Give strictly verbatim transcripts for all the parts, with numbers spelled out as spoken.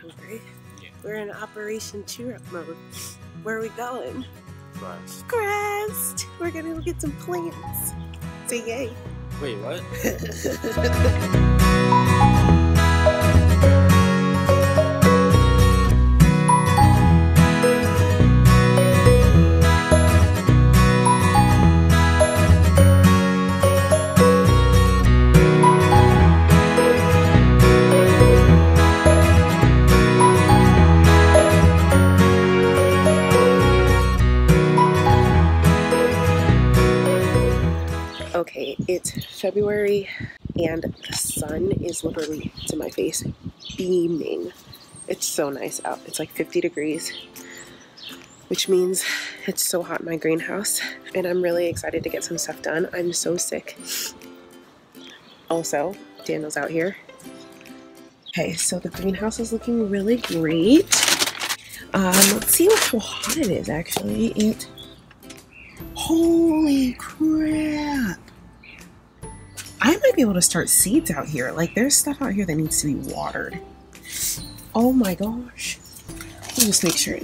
hungry. Yeah. We're in Operation Cheer-Up mode. Where are we going? Crest. Crest! We're gonna go get some plants. Say yay. Wait, what? Okay, it's February and the sun is literally to my face, beaming. It's so nice out. It's like fifty degrees, which means it's so hot in my greenhouse, and I'm really excited to get some stuff done. I'm so sick. Also, Daniel's out here. Okay, so the greenhouse is looking really great. Um, let's see how hot it is actually. It, holy crap. I might be able to start seeds out here. Like, there's stuff out here that needs to be watered. Oh my gosh. Let me just make sure.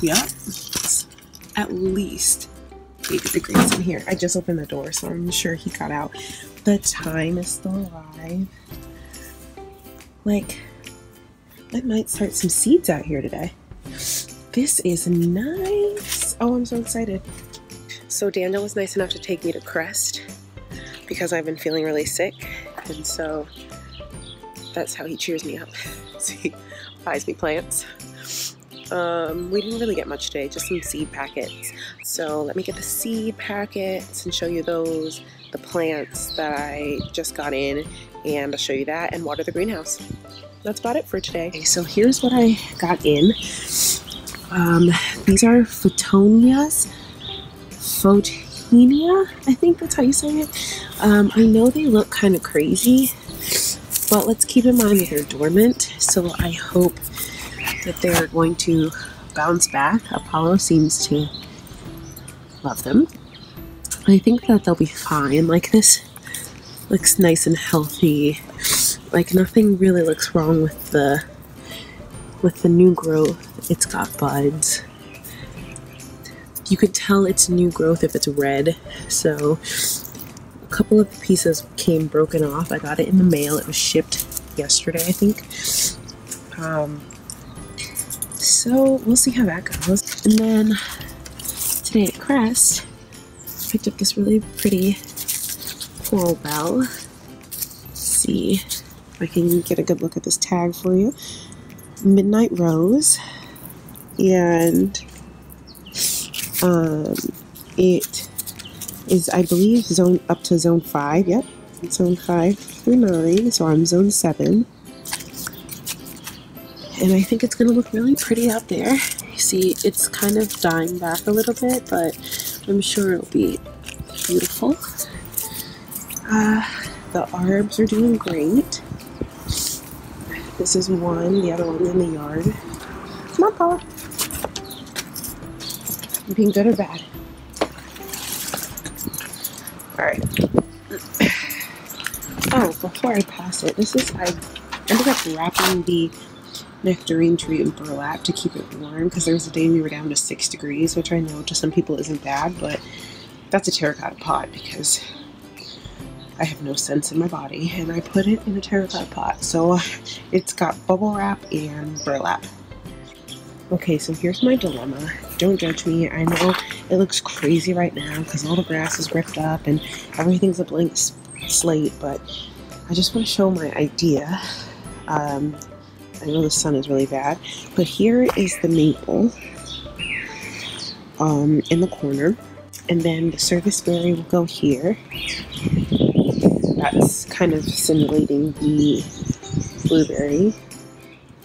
Yep. It's at least eighty degrees in here. I just opened the door, so I'm sure he got out. The time is still alive. Like, I might start some seeds out here today. This is nice. Oh, I'm so excited. So Daniel was nice enough to take me to Crest, because I've been feeling really sick, and so that's how he cheers me up. So he buys me plants. Um, we didn't really get much today, just some seed packets. So let me get the seed packets and show you those, the plants that I just got in, and I'll show you that and water the greenhouse. That's about it for today. Okay, so here's what I got in. Um, these are Photonias. Phot Photinia, I think that's how you say it. Um, I know they look kind of crazy, but let's keep in mind that they're dormant, so I hope that they're going to bounce back. Apollo seems to love them. I think that they'll be fine. Like, this looks nice and healthy. Like, nothing really looks wrong with the with the new growth. It's got buds. You could tell it's new growth if it's red, so a couple of pieces came broken off. I got it in the mail. It was shipped yesterday, I think. Um, so we'll see how that goes. And then today at Crest, I picked up this really pretty coral bell. Let's see if I can get a good look at this tag for you. Midnight Rose. And Um, it is, I believe, zone up to zone five. Yep, it's zone five through nine. So I'm zone seven, and I think it's gonna look really pretty out there. You see, it's kind of dying back a little bit, but I'm sure it'll be beautiful. Uh, the arbs are doing great. This is one. The other one's in the yard. Smartpaw. Being good or bad. Alright. Oh, before I pass it, this is, I ended up wrapping the nectarine tree in burlap to keep it warm, because there was a day we were down to six degrees, which I know to some people isn't bad, but that's a terracotta pot because I have no sense in my body, and I put it in a terracotta pot. So it's got bubble wrap and burlap. Okay, so here's my dilemma. Don't judge me. I know it looks crazy right now because all the grass is ripped up and everything's a blank slate, but I just want to show my idea. Um, I know the sun is really bad, but here is the maple um, in the corner, and then the serviceberry will go here. That's kind of simulating the blueberry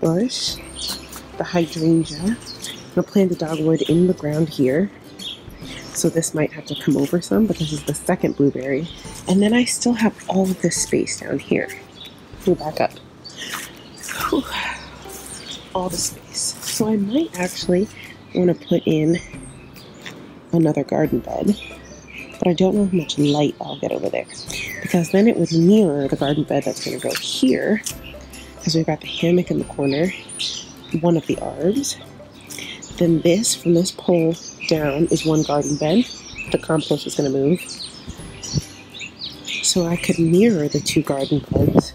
bush. The hydrangea. I'll plant the dogwood in the ground here, so this might have to come over some, but this is the second blueberry, and then I still have all of this space down here. Move back up. Whew. All the space. So I might actually want to put in another garden bed, but I don't know how much light I'll get over there, because then it would mirror the garden bed that's going to go here, because we've got the hammock in the corner. one of the arbs. Then this, from this pole down, is one garden bed. The compost is going to move. So I could mirror the two garden beds.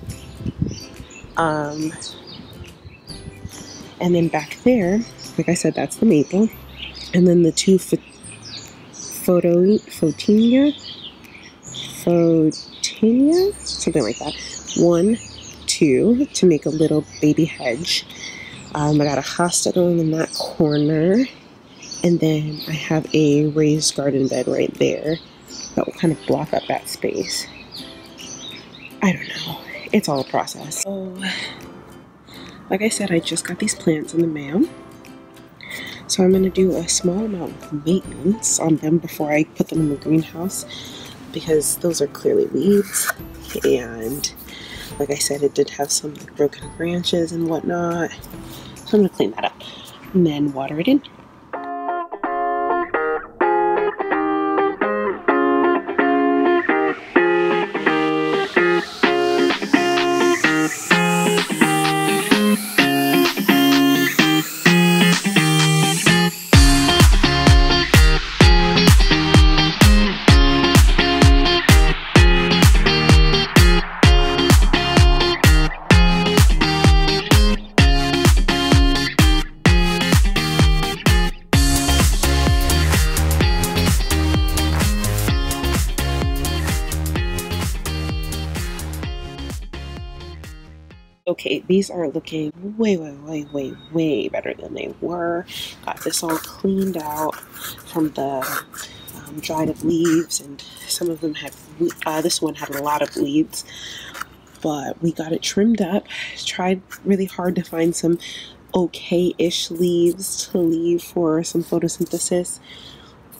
Um, and then back there, like I said, that's the maple. And then the two ph photo Photinia, Photinia, something like that. One, two, to make a little baby hedge. Um, I got a hosta going in that corner. And then I have a raised garden bed right there that will kind of block up that space. I don't know. It's all a process. So, like I said, I just got these plants in the mail. So I'm going to do a small amount of maintenance on them before I put them in the greenhouse, because those are clearly weeds. And like I said, it did have some like broken branches and whatnot. So I'm going to clean that up and then water it in. Okay, these are looking way, way, way, way, way better than they were. Got this all cleaned out from the um, dried up leaves, and some of them had, uh, this one had a lot of weeds, but we got it trimmed up. Tried really hard to find some okay-ish leaves to leave for some photosynthesis.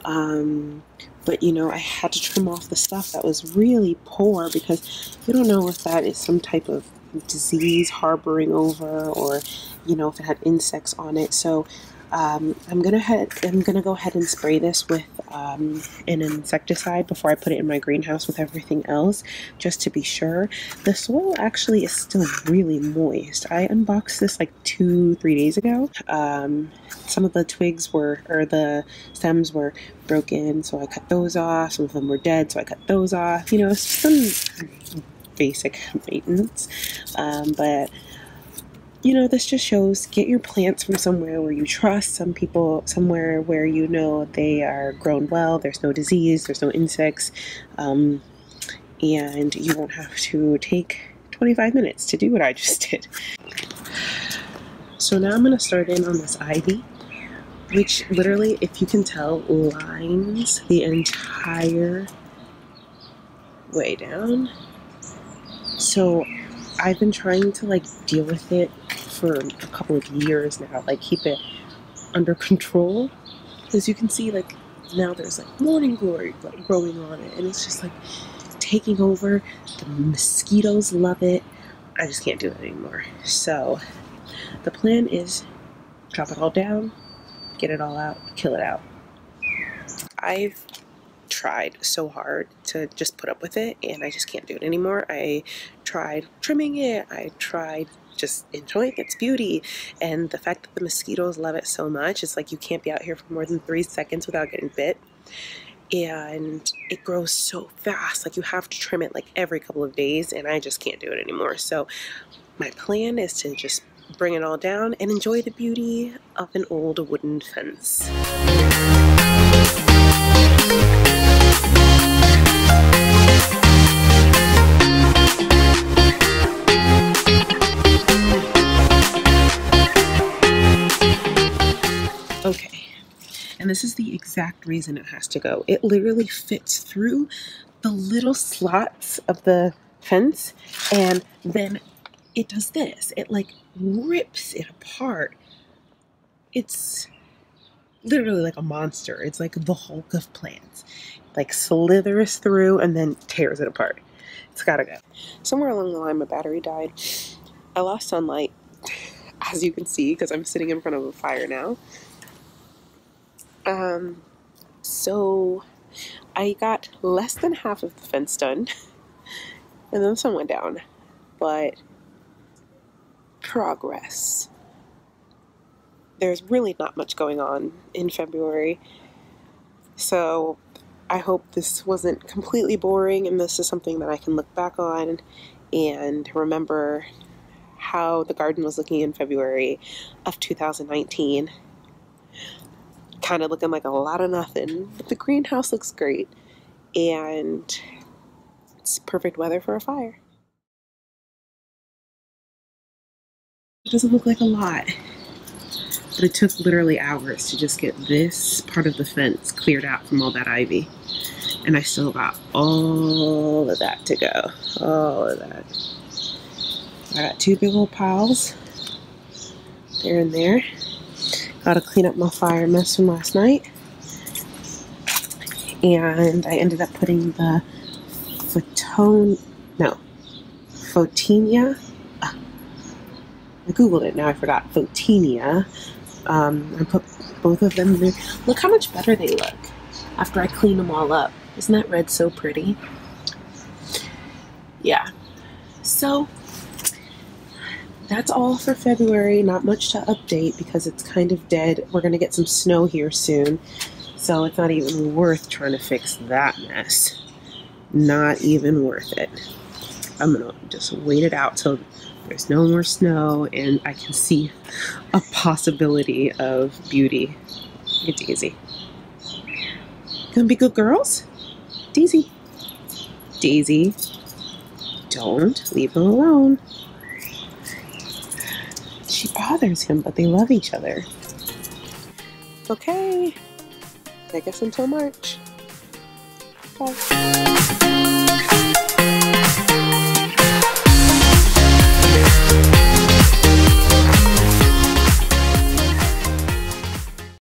Um, but you know, I had to trim off the stuff that was really poor, because you don't know if that is some type of disease harboring over, or you know, if it had insects on it. So um, I'm gonna head I'm gonna go ahead and spray this with um, an insecticide before I put it in my greenhouse with everything else, just to be sure. The soil actually is still really moist. I unboxed this like two three days ago. Um, some of the twigs were, or the stems were broken, so I cut those off. Some of them were dead, so I cut those off. You know, some basic maintenance, um, but you know, this just shows, get your plants from somewhere where you trust, some people somewhere where you know they are grown well, there's no disease, there's no insects, um, and you won't have to take twenty-five minutes to do what I just did. So now I'm going to start in on this ivy, which literally, if you can tell, lines the entire way down. So I've been trying to like deal with it for a couple of years now, like keep it under control. As you can see, like now there's like morning glory growing on it, and it's just like taking over. The mosquitoes love it. I just can't do it anymore. So the plan is drop it all down, get it all out, kill it out. I've tried so hard to just put up with it, and I just can't do it anymore. I tried trimming it, I tried just enjoying its beauty, and the fact that the mosquitoes love it so much, it's like you can't be out here for more than three seconds without getting bit. And it grows so fast, like you have to trim it like every couple of days, and I just can't do it anymore. So my plan is to just bring it all down and enjoy the beauty of an old wooden fence. Okay, and this is the exact reason it has to go. It literally fits through the little slots of the fence, and then it does this. It like rips it apart. It's literally like a monster. It's like the Hulk of plants. Like slithers through and then tears it apart. It's gotta go. Somewhere along the line, my battery died. I lost sunlight, as you can see, because I'm sitting in front of a fire now. Um, so I got less than half of the fence done, and then some went down, but progress. there's really not much going on in February. So I hope this wasn't completely boring and this is something that I can look back on and remember how the garden was looking in February of two thousand nineteen. Kind of looking like a lot of nothing, but the greenhouse looks great and it's perfect weather for a fire. It doesn't look like a lot, but it took literally hours to just get this part of the fence cleared out from all that ivy. And I still got all of that to go, all of that. I got two big old piles, there and there. Gotta clean up my fire mess from last night. And I ended up putting the Photone, no, Photinia. Uh, I Googled it, now I forgot, Photinia. Um, I put both of them in there. Look how much better they look after I clean them all up. Isn't that red so pretty? Yeah, so that's all for February. Not much to update because it's kind of dead. We're gonna get some snow here soon, so it's not even worth trying to fix that mess. Not even worth it. I'm gonna just wait it out till there's no more snow and I can see a possibility of beauty. Good Daisy. Gonna be good girls? Daisy. Daisy, don't leave them alone. She bothers him, but they love each other. Okay, I guess until March. Bye.